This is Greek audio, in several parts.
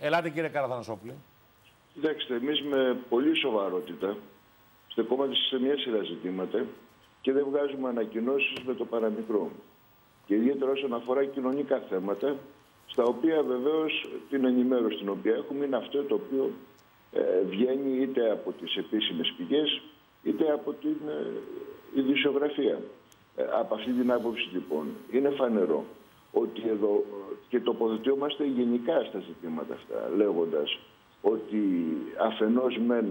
Ελάτε κύριε Καραθανασόπουλε. Κοιτάξτε, εμείς με πολύ σοβαρότητα στεκόμαστε σε μια σειρά ζητήματα και δεν βγάζουμε ανακοινώσεις με το παραμικρό. Και ιδιαίτερα όσον αφορά κοινωνικά θέματα, στα οποία βεβαίως την ενημέρωση την οποία έχουμε είναι αυτό το οποίο βγαίνει είτε από τις επίσημες πηγές, είτε από την ειδησιογραφία. Από αυτή την άποψη λοιπόν είναι φανερό ότι εδώ και τοποθετούμαστε γενικά στα ζητήματα αυτά, λέγοντας ότι αφενός μεν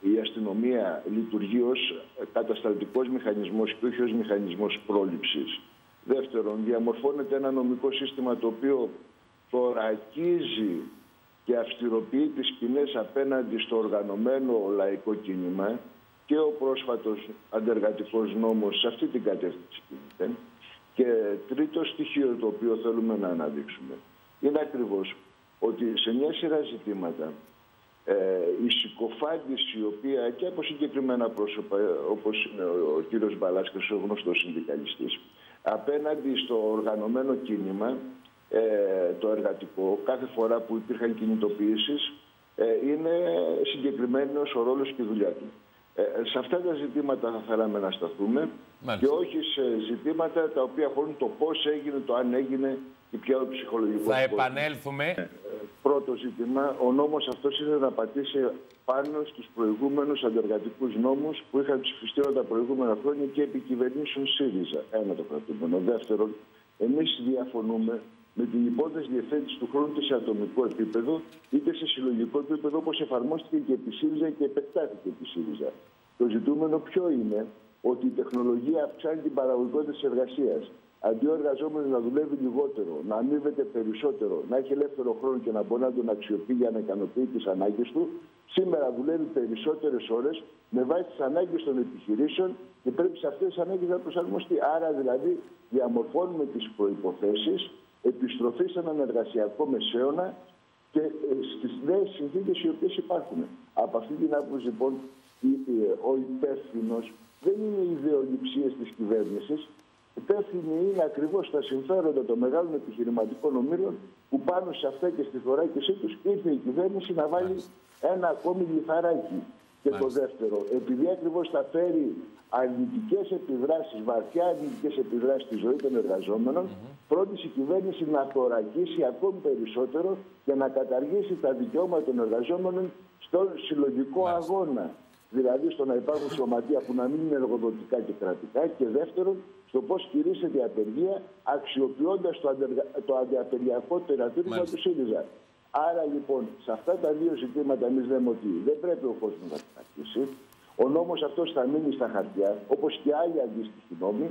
η αστυνομία λειτουργεί ως κατασταλτικός μηχανισμός και όχι ως μηχανισμός πρόληψης. Δεύτερον, διαμορφώνεται ένα νομικό σύστημα το οποίο θωρακίζει και αυστηροποιεί τις ποινές απέναντι στο οργανωμένο λαϊκό κίνημα και ο πρόσφατος αντεργατικός νόμος σε αυτή την κατεύθυνση κινείται. Και τρίτο στοιχείο το οποίο θέλουμε να αναδείξουμε είναι ακριβώς ότι σε μια σειρά ζητήματα η συκοφάντηση η οποία και από συγκεκριμένα πρόσωπα όπως είναι ο κύριος Μπαλάσκης, ο γνωστός συνδικαλιστής, απέναντι στο οργανωμένο κίνημα, το εργατικό, κάθε φορά που υπήρχαν κινητοποιήσεις, είναι συγκεκριμένος ο ρόλος και η δουλειά του. Σε αυτά τα ζητήματα θα θέλαμε να σταθούμε. Μάλιστα. Και όχι σε ζητήματα τα οποία αφορούν το πώς έγινε, το αν έγινε και ποια ο ψυχολογικός. Θα επανέλθουμε. Πρώτο ζήτημα, ο νόμος αυτός είναι να πατήσει πάνω στους προηγούμενους αντεργατικούς νόμους που είχαν ψηφιστεί τα προηγούμενα χρόνια και επί κυβερνήσεων ΣΥΡΙΖΑ. Ένα το κρατούμενο. Δεύτερον, εμείς διαφωνούμε με την υπόθεση διευθέτηση του χρόνου σε ατομικό επίπεδο, είτε σε συλλογικό επίπεδο, όπως εφαρμόστηκε και επί ΣΥΡΙΖΑ και επεκτάθηκε επί ΣΥΡΙΖΑ. Το ζητούμενο ποιο είναι, ότι η τεχνολογία αυξάνει την παραγωγικότητα της εργασίας. Αντί ο εργαζόμενος να δουλεύει λιγότερο, να αμείβεται περισσότερο, να έχει ελεύθερο χρόνο και να μπορεί να τον αξιοποιεί για να ικανοποιεί τις ανάγκες του, σήμερα δουλεύει περισσότερες ώρες με βάση τις ανάγκες των επιχειρήσεων και πρέπει σε αυτές τις ανάγκες να προσαρμοστεί. Άρα δηλαδή διαμορφώνουμε τις προϋποθέσεις επιστροφή σε έναν εργασιακό μεσαίωνα και στις νέες συνθήκες οι οποίες υπάρχουν. Από αυτή την άποψη λοιπόν ο υπεύθυνος δεν είναι οι ιδεολειψίες της κυβέρνησης. Υπεύθυνοι είναι ακριβώς τα συμφέροντα των μεγάλων επιχειρηματικών ομίλων που πάνω σε αυτά και στη θωράκισή τους ήρθε η κυβέρνηση να βάλει ένα ακόμη λιθαράκι. Και το δεύτερο, επειδή ακριβώς θα φέρει αρνητικές επιδράσεις, βαθιά αρνητικές επιδράσεις στη ζωή των εργαζόμενων, πρότεισε η κυβέρνηση να θωρακίσει ακόμη περισσότερο και να καταργήσει τα δικαιώματα των εργαζόμενων στον συλλογικό αγώνα. Δηλαδή στο να υπάρχουν σωματεία που να μην είναι εργοδοτικά και κρατικά. Και δεύτερον, στο πώς κηρύσσεται η απεργία αξιοποιώντας το αντιαπεργιακό τερατήρισμα του ΣΥΡΙΖΑ. Άρα λοιπόν, σε αυτά τα δύο ζητήματα, εμείς λέμε ότι δεν πρέπει ο κόσμος να κατακτήσει. Ο νόμος αυτός θα μείνει στα χαρτιά, όπως και άλλοι αντίστοιχοι νόμοι,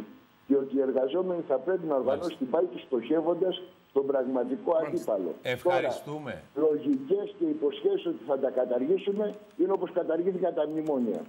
και ότι οι εργαζόμενοι θα πρέπει να οργανώσουν την πάλη τους στοχεύοντας τον πραγματικό αντίπαλο. Ευχαριστούμε. Τώρα, λογικές και υποσχέσεις ότι θα τα καταργήσουμε είναι όπως καταργήθηκαν τα μνημόνια.